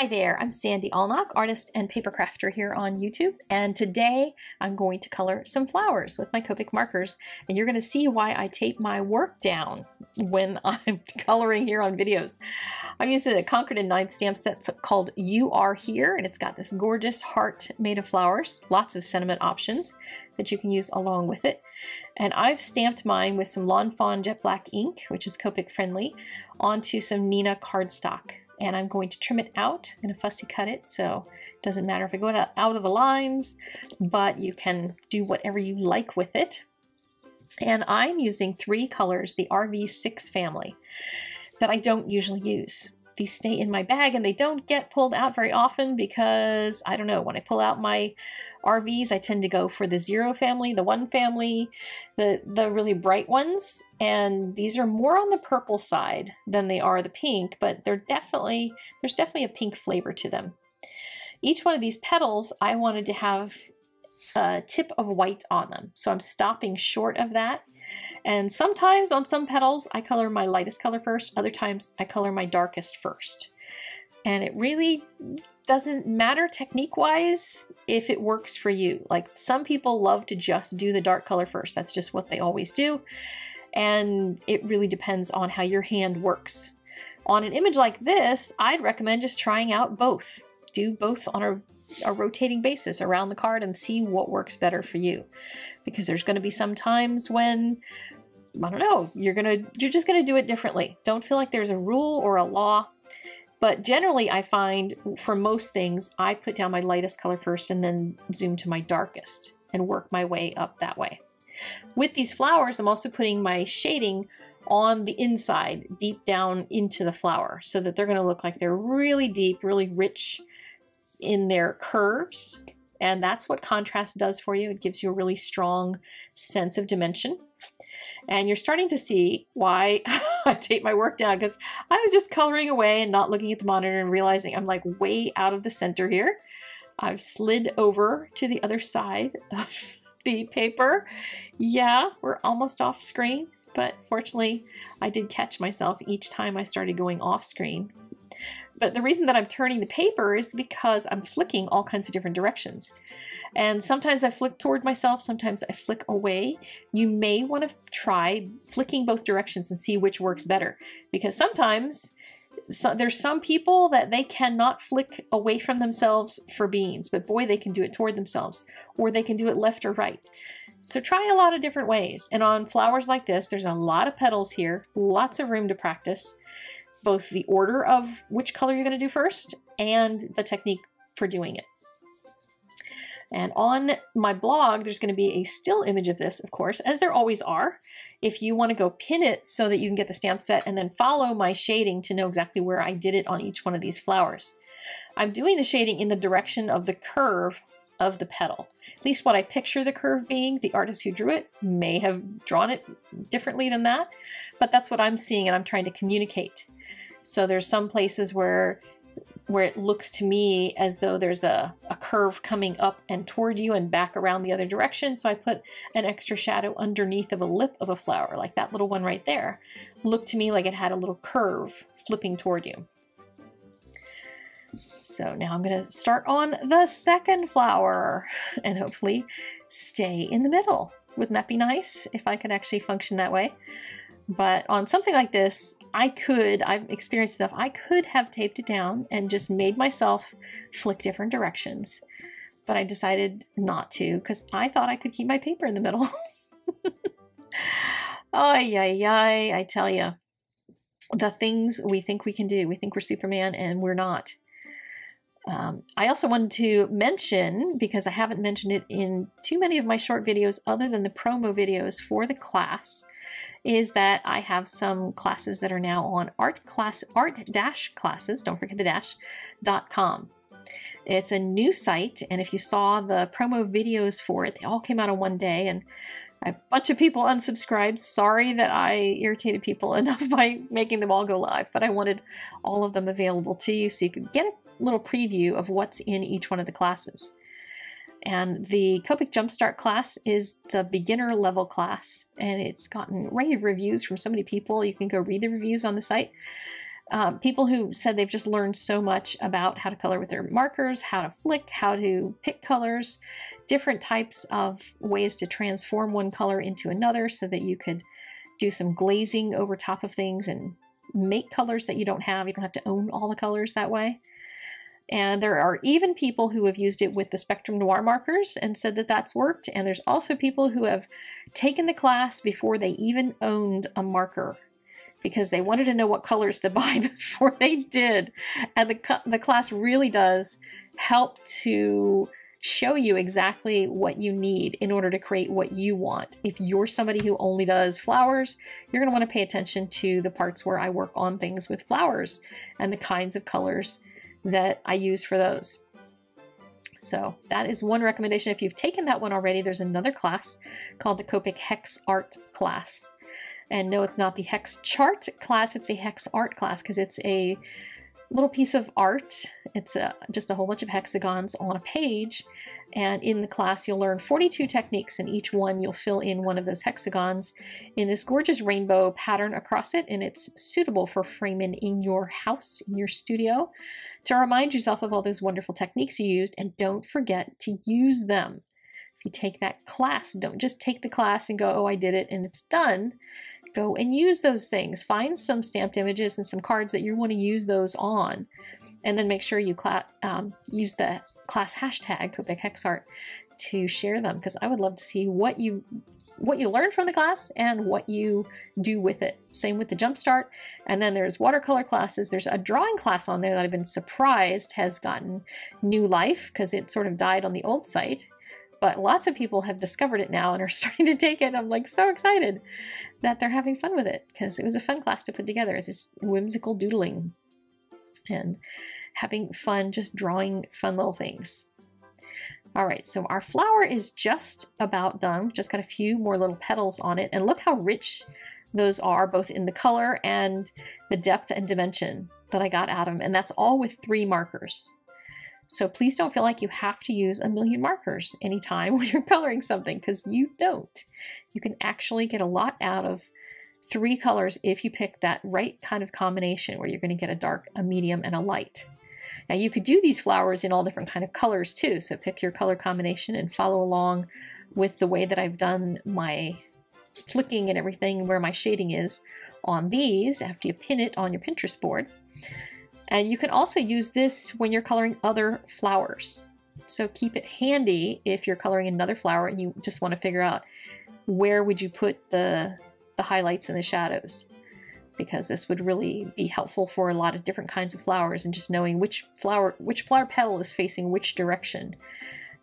Hi there, I'm Sandy Allnock, artist and paper crafter here on YouTube, and today I'm going to color some flowers with my Copic markers, and you're going to see why I tape my work down when I'm coloring here on videos. I'm using a Concord and Ninth stamp set called You Are Here, and it's got this gorgeous heart made of flowers, lots of sentiment options that you can use along with it. And I've stamped mine with some Lawn Fawn jet black ink, which is Copic friendly, onto some Neenah cardstock. And I'm going to trim it out. I'm going to fussy cut it, so it doesn't matter if I go out of the lines, but you can do whatever you like with it. And I'm using three colors, the RV6 family, that I don't usually use. These stay in my bag and they don't get pulled out very often because, I don't know, when I pull out my RVs, I tend to go for the 0 family, the 1 family, the really bright ones. And these are more on the purple side than they are the pink, but they're definitely, there's definitely a pink flavor to them. Each one of these petals, I wanted to have a tip of white on them. So I'm stopping short of that. And sometimes on some petals, I color my lightest color first. Other times I color my darkest first. And it really doesn't matter technique-wise if it works for you. Like, some people love to just do the dark color first. That's just what they always do. And it really depends on how your hand works. On an image like this, I'd recommend just trying out both. Do both on a rotating basis around the card and see what works better for you. Because there's going to be some times when, I don't know, you're just going to do it differently. Don't feel like there's a rule or a law. But generally, I find for most things, I put down my lightest color first and then zoom to my darkest and work my way up that way. With these flowers, I'm also putting my shading on the inside, deep down into the flower, so that they're going to look like they're really deep, really rich in their curves. And that's what contrast does for you. It gives you a really strong sense of dimension. And you're starting to see why I tape my work down, because I was just coloring away and not looking at the monitor and realizing I'm like way out of the center here. I've slid over to the other side of the paper. Yeah, we're almost off screen, but fortunately I did catch myself each time I started going off screen. But the reason that I'm turning the paper is because I'm flicking all kinds of different directions. And sometimes I flick toward myself, sometimes I flick away. You may want to try flicking both directions and see which works better. Because sometimes there's some people that they cannot flick away from themselves for beans, but boy, they can do it toward themselves, or they can do it left or right. So try a lot of different ways. And on flowers like this, there's a lot of petals here, lots of room to practice. Both the order of which color you're going to do first and the technique for doing it. And on my blog, there's going to be a still image of this, of course, as there always are. If you want to go pin it so that you can get the stamp set and then follow my shading to know exactly where I did it on each one of these flowers. I'm doing the shading in the direction of the curve of the petal. At least what I picture the curve being. The artist who drew it may have drawn it differently than that, but that's what I'm seeing and I'm trying to communicate. So there's some places where it looks to me as though there's a curve coming up and toward you and back around the other direction. So I put an extra shadow underneath of a lip of a flower, like that little one right there. Looked to me like it had a little curve flipping toward you. So now I'm going to start on the second flower and hopefully stay in the middle. Wouldn't that be nice if I could actually function that way? But on something like this, I've experienced enough, I could have taped it down and just made myself flick different directions. But I decided not to because I thought I could keep my paper in the middle. Ay, ay, ay, I tell you. The things we think we can do. We think we're Superman and we're not. I also wanted to mention, because I haven't mentioned it in too many of my short videos other than the promo videos for the class, is that I have some classes that are now on art-classes, don't forget the dash.com. It's a new site, and if you saw the promo videos for it, they all came out on one day, and a bunch of people unsubscribed. Sorry that I irritated people enough by making them all go live, but I wanted all of them available to you so you could get a little preview of what's in each one of the classes. And the Copic Jumpstart class is the beginner level class, and it's gotten rave reviews from so many people. You can go read the reviews on the site. people who said they've just learned so much about how to color with their markers, how to flick, how to pick colors, different types of ways to transform one color into another so that you could do some glazing over top of things and make colors that you don't have. You don't have to own all the colors that way. And there are even people who have used it with the Spectrum Noir markers and said that that's worked. And there's also people who have taken the class before they even owned a marker, because they wanted to know what colors to buy before they did. And the class really does help to show you exactly what you need in order to create what you want. If you're somebody who only does flowers, you're gonna wanna pay attention to the parts where I work on things with flowers and the kinds of colors that I use for those. So that is one recommendation. If you've taken that one already, there's another class called the CopicHexArt class. And no, it's not the hex chart class, it's a hex art class, because it's a little piece of art. It's just a whole bunch of hexagons on a page. And in the class, you'll learn 42 techniques, and each one you'll fill in one of those hexagons in this gorgeous rainbow pattern across it. And it's suitable for framing in your house, in your studio, to remind yourself of all those wonderful techniques you used, and don't forget to use them. If you take that class, don't just take the class and go, oh, I did it and it's done. Go and use those things. Find some stamped images and some cards that you want to use those on. And then make sure you use the class hashtag CopicHexArt to share them, because I would love to see what you learned from the class and what you do with it. Same with the Jumpstart. And then there's watercolor classes. There's a drawing class on there that I've been surprised has gotten new life, because it sort of died on the old site. But lots of people have discovered it now and are starting to take it. I'm like so excited that they're having fun with it, because it was a fun class to put together. It's just whimsical doodling and having fun just drawing fun little things. All right, so our flower is just about done. We've just got a few more little petals on it, and look how rich those are, both in the color and the depth and dimension that I got out of them. And that's all with 3 markers. So please don't feel like you have to use a million markers anytime when you're coloring something, because you don't. You can actually get a lot out of 3 colors if you pick that right kind of combination where you're going to get a dark, a medium, and a light. Now you could do these flowers in all different kind of colors too, so pick your color combination and follow along with the way that I've done my flicking and everything, where my shading is on these after you pin it on your Pinterest board. And you can also use this when you're coloring other flowers. So keep it handy if you're coloring another flower and you just want to figure out where would you put the highlights and the shadows, because this would really be helpful for a lot of different kinds of flowers, and just knowing which flower petal is facing which direction,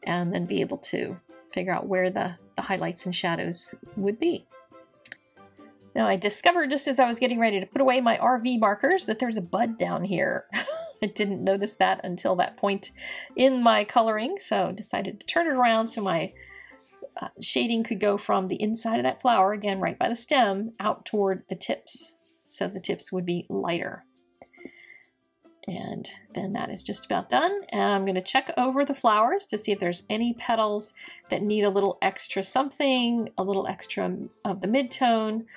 and then be able to figure out where the highlights and shadows would be. Now I discovered just as I was getting ready to put away my RV markers that there's a bud down here. I didn't notice that until that point in my coloring, so decided to turn it around so my shading could go from the inside of that flower, again right by the stem, out toward the tips, so the tips would be lighter. And then that is just about done, and I'm going to check over the flowers to see if there's any petals that need a little extra something, a little extra of the mid-tone,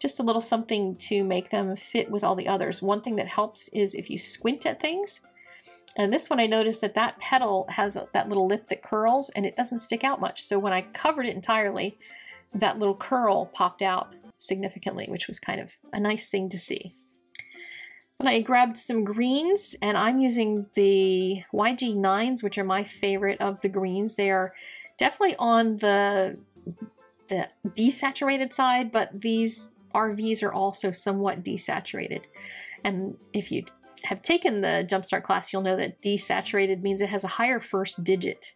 just a little something to make them fit with all the others. One thing that helps is if you squint at things. And this one, I noticed that that petal has that little lip that curls, and it doesn't stick out much. So when I covered it entirely, that little curl popped out significantly, which was kind of a nice thing to see. And I grabbed some greens, and I'm using the YG9s, which are my favorite of the greens. They are definitely on the desaturated side, but these RVs are also somewhat desaturated. And if you have taken the Jumpstart class, you'll know that desaturated means it has a higher first digit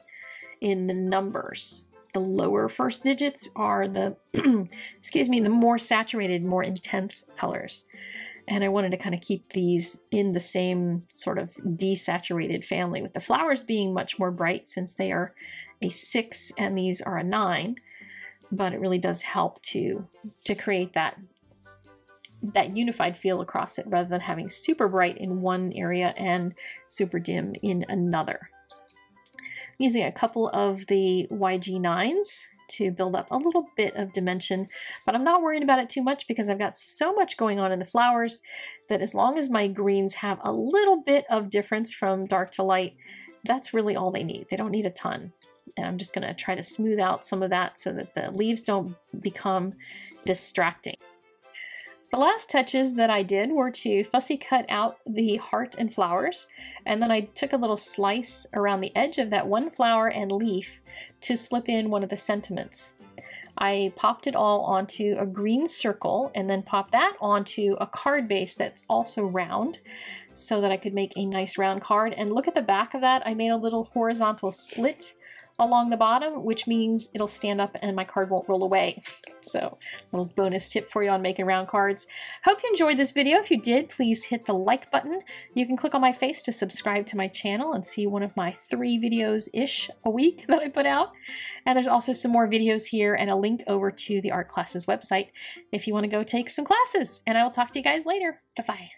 in the numbers. The lower first digits are the, excuse me, the more saturated, more intense colors. And I wanted to kind of keep these in the same sort of desaturated family, with the flowers being much more bright since they are a 6 and these are a 9, but it really does help to create that unified feel across it, rather than having super bright in one area and super dim in another. I'm using a couple of the YG9s to build up a little bit of dimension, but I'm not worrying about it too much because I've got so much going on in the flowers that as long as my greens have a little bit of difference from dark to light, that's really all they need. They don't need a ton. And I'm just gonna try to smooth out some of that so that the leaves don't become distracting. The last touches that I did were to fussy cut out the heart and flowers, and then I took a little slice around the edge of that one flower and leaf to slip in one of the sentiments. I popped it all onto a green circle and then popped that onto a card base that's also round so that I could make a nice round card. And look at the back of that, I made a little horizontal slit along the bottom, which means it'll stand up and my card won't roll away. So a little bonus tip for you on making round cards. Hope you enjoyed this video. If you did, please hit the like button. You can click on my face to subscribe to my channel and see one of my 3 videos-ish a week that I put out. And there's also some more videos here and a link over to the art classes website if you want to go take some classes. And I will talk to you guys later. Bye-bye.